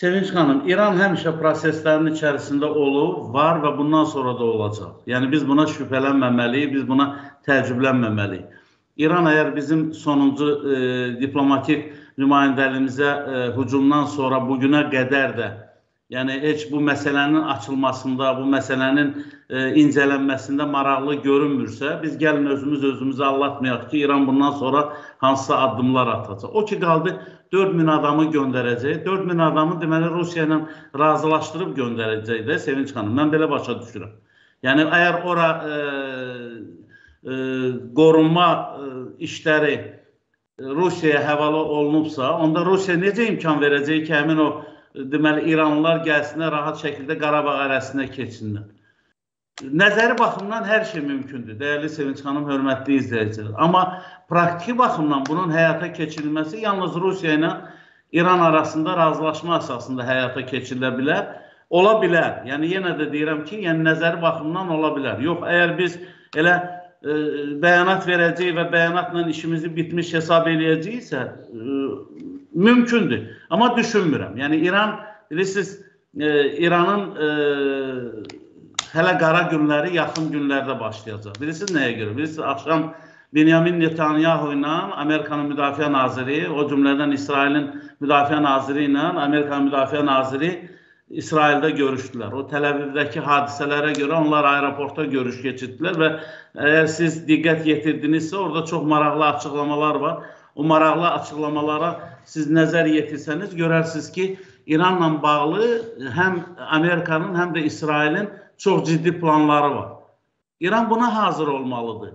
Sevinç xanım, İran həmişə proseslərin içərisində olub, var və bundan sonra da olacaq. Yəni biz buna şübhələnməməliyik, biz buna təəccüblənməməliyik. İran əgər bizim sonuncu diplomatik nümayəndəliyimizə hücumdan sonra bugünə qədər də, yəni heç bu məsələnin açılmasında, bu məsələnin incələnməsində maraqlı görünmürsə, biz gəlin özümüzü aldatmayaq ki, İran bundan sonra hansısa addımlar atacaq. O ki qaldı, 4000 adamı göndərəcək. 4000 adamı deməli Rusiya ilə razılaşdırıb göndərəcək də, Sevinç xanım. Mən belə başa düşürəm. Yəni əgər ora qorunma işləri Rusiyaya həvalə olunubsa, onda Rusiya necə imkan verəcək ki, həmin o deməli İranlılar gəlsinlər, rahat şəkildə Qarabağ ərazisində keçsinlər. Nəzəri baxımdan hər şey mümkündür, dəyərli Sevinç xanım, hörmətli izləyicilər. Amma praktiki baxımdan bunun həyata keçirilməsi yalnız Rusiya ilə İran arasında razılaşma əsasında həyata keçirilə bilər. Ola bilər, yəni yenə də deyirəm ki, yəni nəzəri baxımdan ola bilər. Yox, əgər biz elə bəyanat verəcəyik və bəyanatla işimizi bitmiş hesab eləyəcəyiksə, mümkündür. Amma düşünmürəm, yəni İran, bilirsiniz, İranın hələ qara günləri yaxın günlərdə başlayacaq. Bilirsiniz nəyə görə? Bilirsiniz, axşam Benjamin Netanyahu ilə Amerikanın müdafiə naziri, o cümlədən İsrailin müdafiə naziri ilə Amerikanın müdafiə naziri İsraildə görüşdülər. O Təl-Əvivdəki hadisələrə görə onlar aeroportda görüş keçirdilər və əgər siz diqqət yetirdinizsə, orada çox maraqlı açıqlamalar var. O maraqlı açıqlamalara siz nəzər yetirsəniz, görərsiniz ki, İranla bağlı həm Amerikanın, həm də İsrailin çox ciddi planları var. İran buna hazır olmalıdır.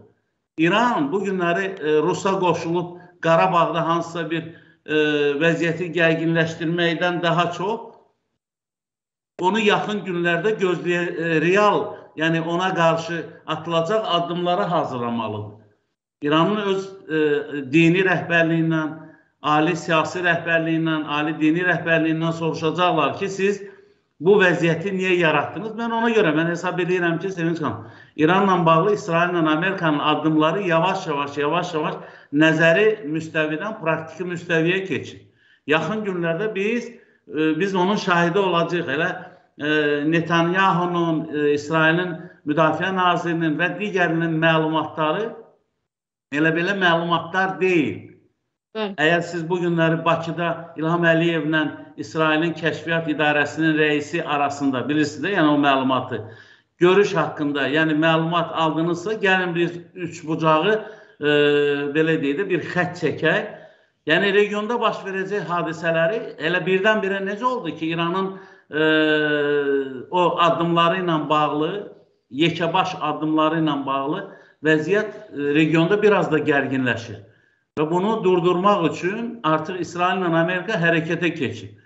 İran bu günləri Rusa qoşulub Qarabağda hansısa bir vəziyyəti gərginləşdirməkdən daha çox onu yaxın günlərdə real, yəni ona qarşı atılacaq addımlara hazırlamalıdır. İranın öz dini rəhbərliyindən, ali siyasi rəhbərliyindən, ali dini rəhbərliyindən soruşacaqlar ki, siz bu vəziyyəti niyə yaratdınız? Mən ona görə, mən hesab edirəm ki, Sevinç xanım, İranla bağlı İsraillə Amerikanın addımları yavaş-yavaş nəzəri müstəvidən praktiki müstəviyə keçir. Yaxın günlərdə biz onun şahidi olacaq. Elə Netanyahu'nun, İsrailin müdafiə nazirinin və digərinin məlumatları elə belə məlumatlar deyil. Əgər siz bu günləri Bakıda İlham Əliyevlə İsrailin Kəşfiyyat İdarəsinin rəisi arasında bilirsiniz də, yəni o məlumatı, görüş haqqında, yəni məlumat aldınızsa, gəlin biz üç bucağı, belə deyək də, bir xət çəkək. Yəni regionda baş verəcək hadisələri elə birdən-birə necə oldu ki, İranın o addımları ilə bağlı, yekəbaş addımları ilə bağlı vəziyyət regionda bir az da gərginləşir. Və bunu durdurmaq üçün artıq İsrail ilə Amerika hərəkətə keçir.